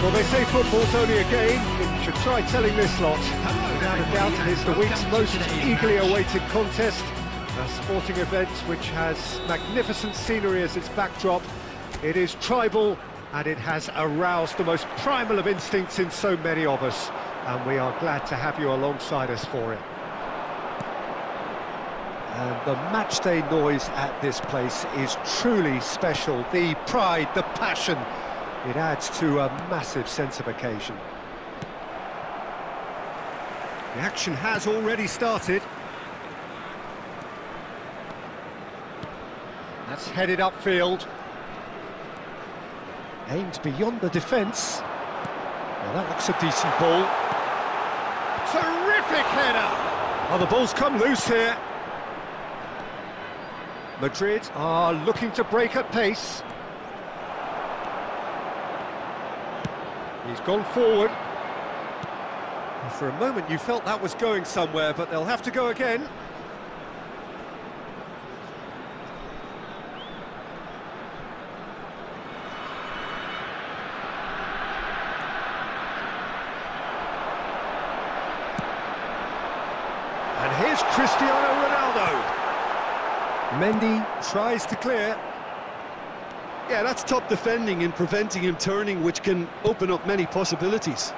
Well, they say football's only a game. You should try telling this lot. Without a doubt, it is the week's most eagerly awaited contest, a sporting event which has magnificent scenery as its backdrop. It is tribal, and it has aroused the most primal of instincts in so many of us, and we are glad to have you alongside us for it. And the matchday noise at this place is truly special. The pride, the passion. It adds to a massive sense of occasion. The action has already started. That's headed upfield. Aimed beyond the defence. Well, that looks a decent ball. Terrific header! Oh, the ball's come loose here. Madrid are looking to break at pace. He's gone forward. For a moment you felt that was going somewhere, but they'll have to go again. And here's Cristiano Ronaldo. Mendy tries to clear. Yeah, that's top defending in preventing him turning, which can open up many possibilities.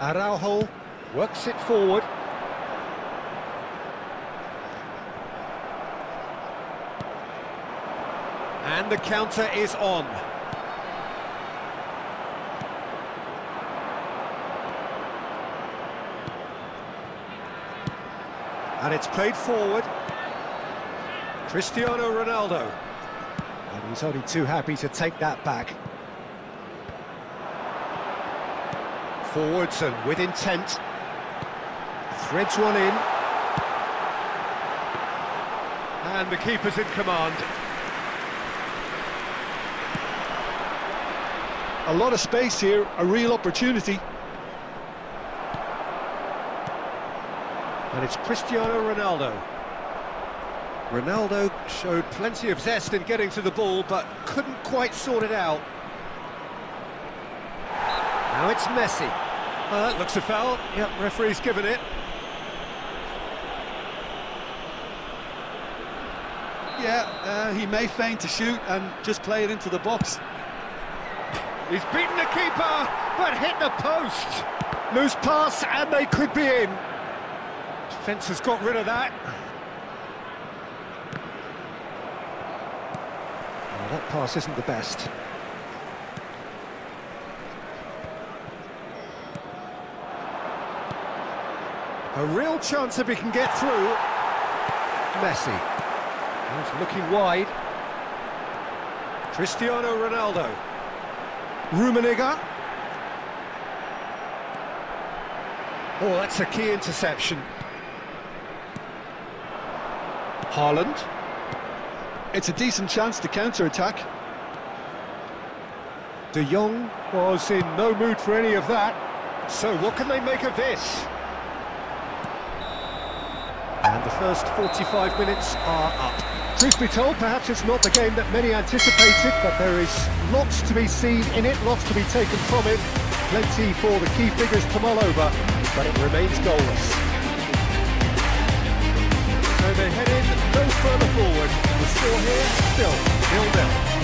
Araujo works it forward. And the counter is on. And it's played forward. Cristiano Ronaldo. And he's only too happy to take that back. Forwards and with intent. Threads one in. And the keeper's in command. A lot of space here, a real opportunity. And it's Cristiano Ronaldo. Ronaldo showed plenty of zest in getting to the ball, but couldn't quite sort it out. Now it's Messi. Oh, that looks a foul. Yep, referee's given it. Yeah, he may feign to shoot and just play it into the box. He's beaten the keeper, but hit the post. Loose pass, and they could be in. Defence has got rid of that. Oh, that pass isn't the best. A real chance if he can get through. Messi. He's looking wide. Cristiano Ronaldo. Rummenigge. Oh, that's a key interception. Haaland. It's a decent chance to counter-attack. De Jong was in no mood for any of that. So what can they make of this? And the first 45 minutes are up. Truth be told, perhaps it's not the game that many anticipated, but there is lots to be seen in it, lots to be taken from it. Plenty for the key figures to mull over, but it remains goalless. So they're headed no further forward. The score here, still 0-0.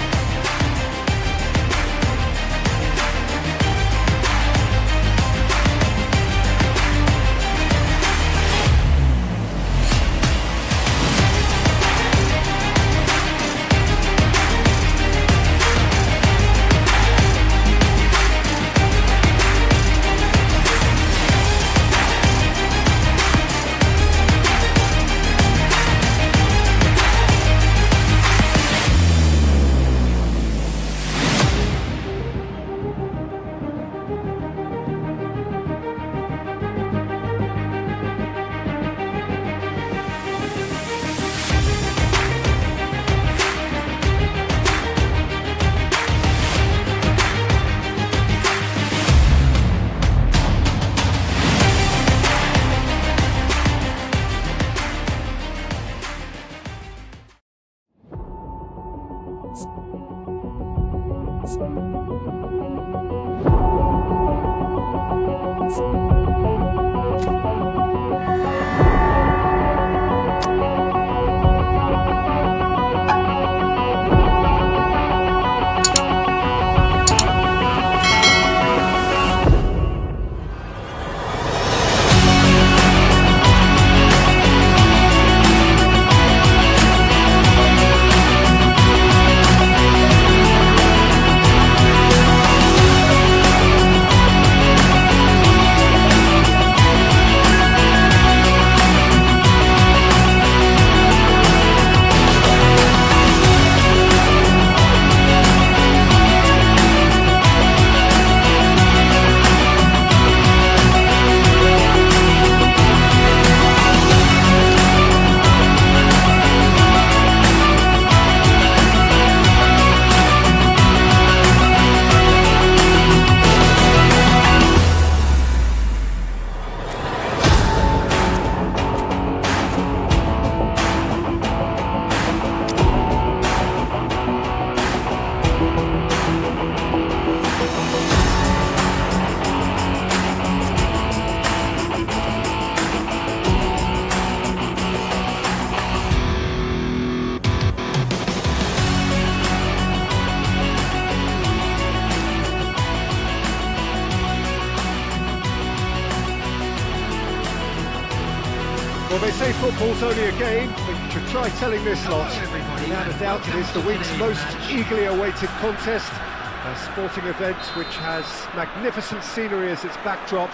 Well, they say football's only a game, but you should try telling this lot. Without a doubt, it is the week's most eagerly awaited contest. A sporting event which has magnificent scenery as its backdrop.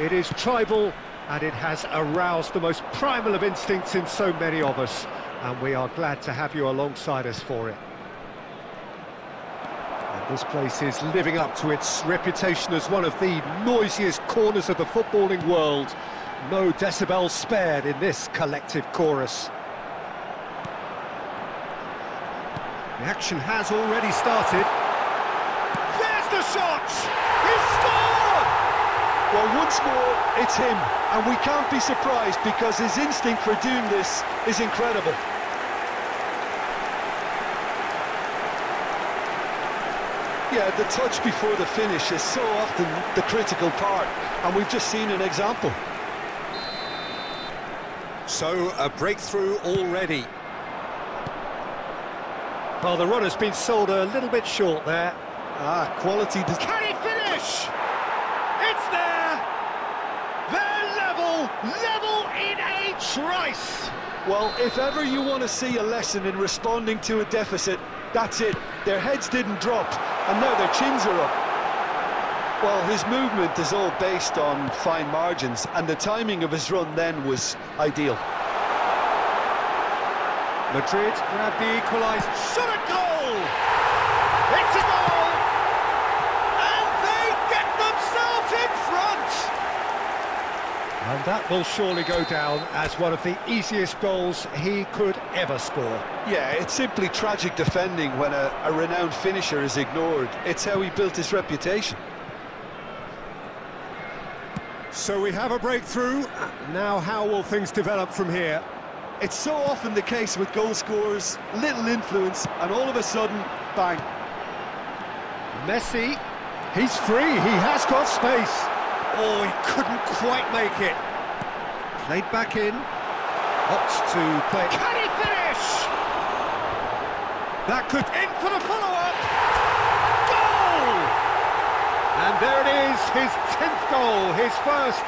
It is tribal, and it has aroused the most primal of instincts in so many of us. And we are glad to have you alongside us for it. And this place is living up to its reputation as one of the noisiest corners of the footballing world. No decibels spared in this collective chorus. The action has already started. There's the shot! He's scored! Well, once more, it's him. And we can't be surprised because his instinct for doing this is incredible. Yeah, the touch before the finish is so often the critical part. And we've just seen an example. So, a breakthrough already. Well, the run has been sold a little bit short there. Ah, quality... Can he finish? It's there! They're level in a trice! Well, if ever you want to see a lesson in responding to a deficit, that's it. Their heads didn't drop, and now their chins are up. Well, his movement is all based on fine margins, and the timing of his run then was ideal. Madrid grab the equalised shot at goal! It's a goal! And they get themselves in front! And that will surely go down as one of the easiest goals he could ever score. Yeah, it's simply tragic defending when a renowned finisher is ignored. It's how he built his reputation. So we have a breakthrough. Now how will things develop from here? It's so often the case with goal scorers, little influence, and all of a sudden, bang. Messi, he's free, he has got space. Oh, he couldn't quite make it. Played back in, opts to play. Can he finish? That could end for the follow-up. Goal! And there it is, his 10th goal, his first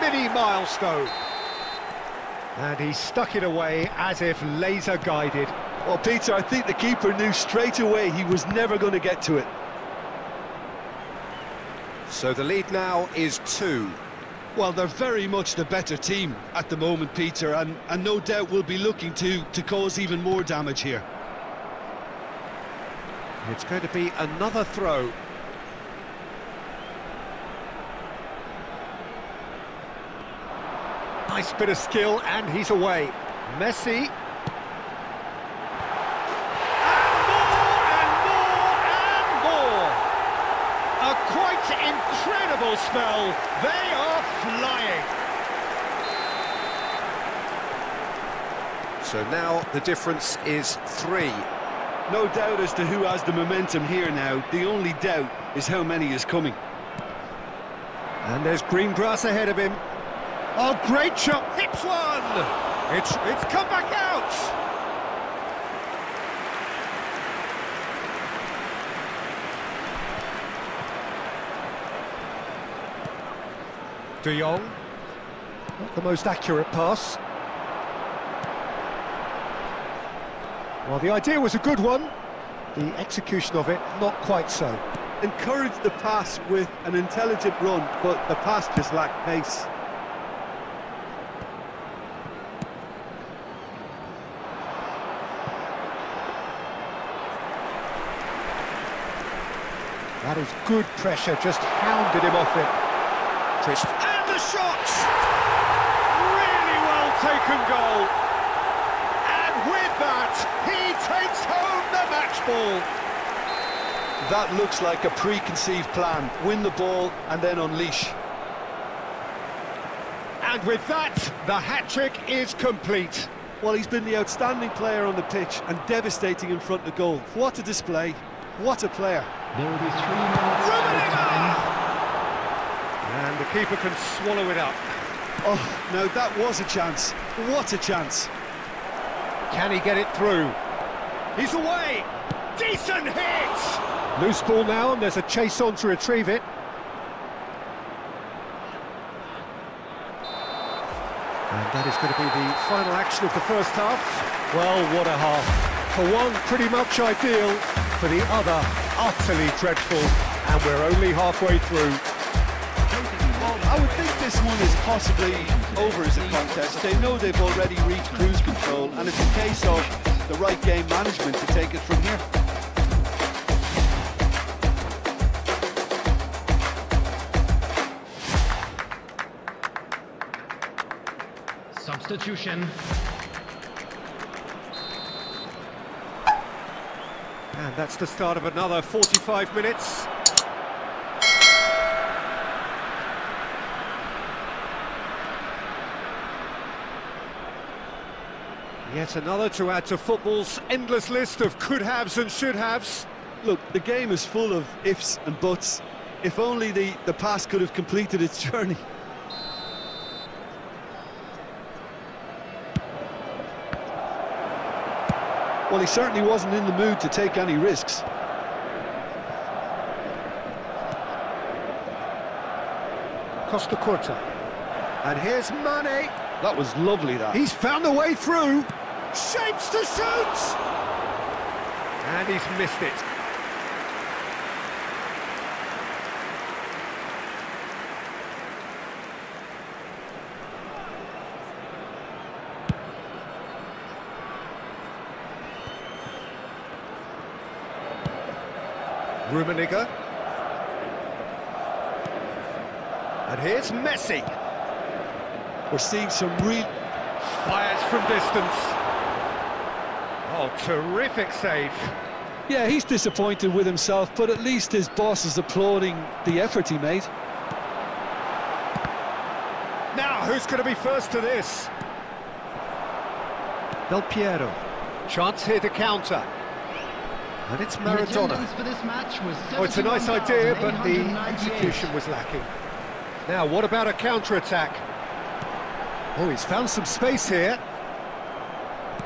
mini milestone. And he stuck it away as if laser-guided. Well, Peter, I think the keeper knew straight away he was never going to get to it. So the lead now is 2. Well, they're very much the better team at the moment, Peter, and no doubt will be looking to cause even more damage here. It's going to be another throw. Nice bit of skill, and he's away. Messi. And more! A quite incredible spell. They are flying. So now the difference is 3. No doubt as to who has the momentum here now. The only doubt is how many is coming. And there's green grass ahead of him. Oh, great shot! Hits one! It's come back out! De Jong. Not the most accurate pass. Well, the idea was a good one. The execution of it, not quite so. Encouraged the pass with an intelligent run, but the pass just lacked pace. That is good pressure, just hounded him off it. Tristan. And the shot! Really well taken goal. And with that, he takes home the match ball. That looks like a preconceived plan. Win the ball and then unleash. And with that, the hat-trick is complete. Well, he's been the outstanding player on the pitch and devastating in front of goal. What a display. What a player. There will be 3 minutes. And the keeper can swallow it up. Oh, no, that was a chance. What a chance. Can he get it through? He's away. Decent hit. Loose ball now, and there's a chase on to retrieve it. And that is going to be the final action of the first half. Well, what a half. For one, pretty much ideal, for the other, utterly dreadful, and we're only halfway through. Well, I would think this one is possibly over as a contest. They know they've already reached cruise control, and it's a case of the right game management to take it from here. Substitution. And that's the start of another 45 minutes. Yet another to add to football's endless list of could-haves and should-haves. Look, the game is full of ifs and buts. If only the pass could have completed its journey. Well, he certainly wasn't in the mood to take any risks. Costa Corta. And here's Mane. That was lovely, that. He's found a way through. Shapes to shoot! And he's missed it. Rummenigge. And here's Messi. We're seeing some real... Fires from distance. Oh, terrific save. Yeah, he's disappointed with himself, but at least his boss is applauding the effort he made. Now, who's going to be first to this? Del Piero. Chance here to counter. And it's Maradona. Oh, it's a nice idea, but the execution was lacking. Now, what about a counter-attack? Oh, he's found some space here.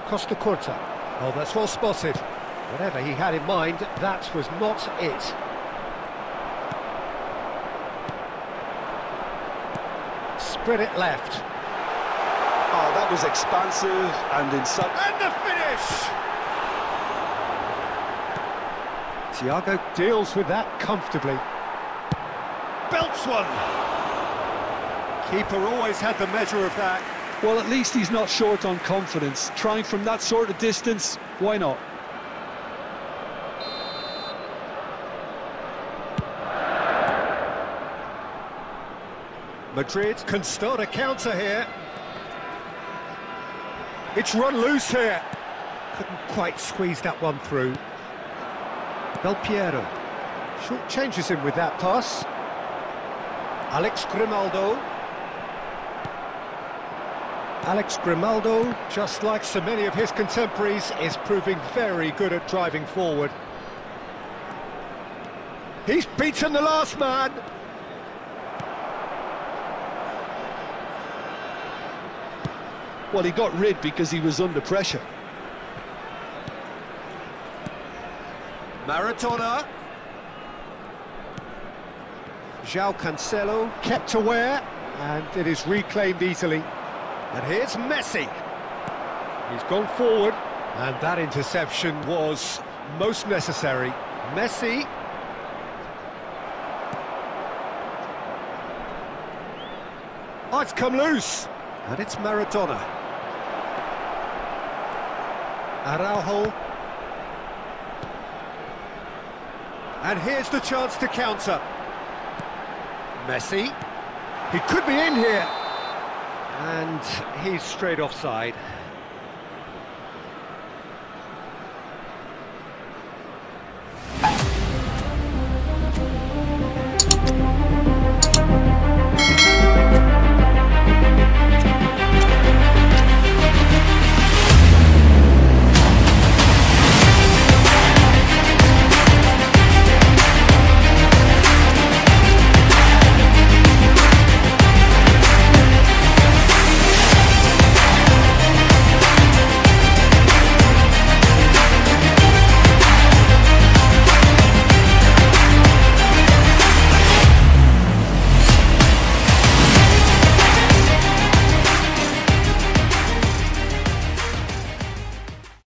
Costa Corta. Oh, that's well spotted. Whatever he had in mind, that was not it. Spread it left. Oh, that was expansive and inside. And the finish! Thiago deals with that comfortably. Belts one! Keeper always had the measure of that. Well, at least he's not short on confidence. Trying from that sort of distance, why not? Madrid can start a counter here. It's run loose here. Couldn't quite squeeze that one through. Del Piero shortchanges him with that pass. Alex Grimaldo. Alex Grimaldo, just like so many of his contemporaries, is proving very good at driving forward. He's beaten the last man! Well, he got rid because he was under pressure. Maradona. João Cancelo kept aware, and it is reclaimed easily. And here's Messi. He's gone forward, and that interception was most necessary. Messi. Oh, it's come loose. And it's Maradona. Araujo. And here's the chance to counter. Messi. He could be in here. And he's straight offside.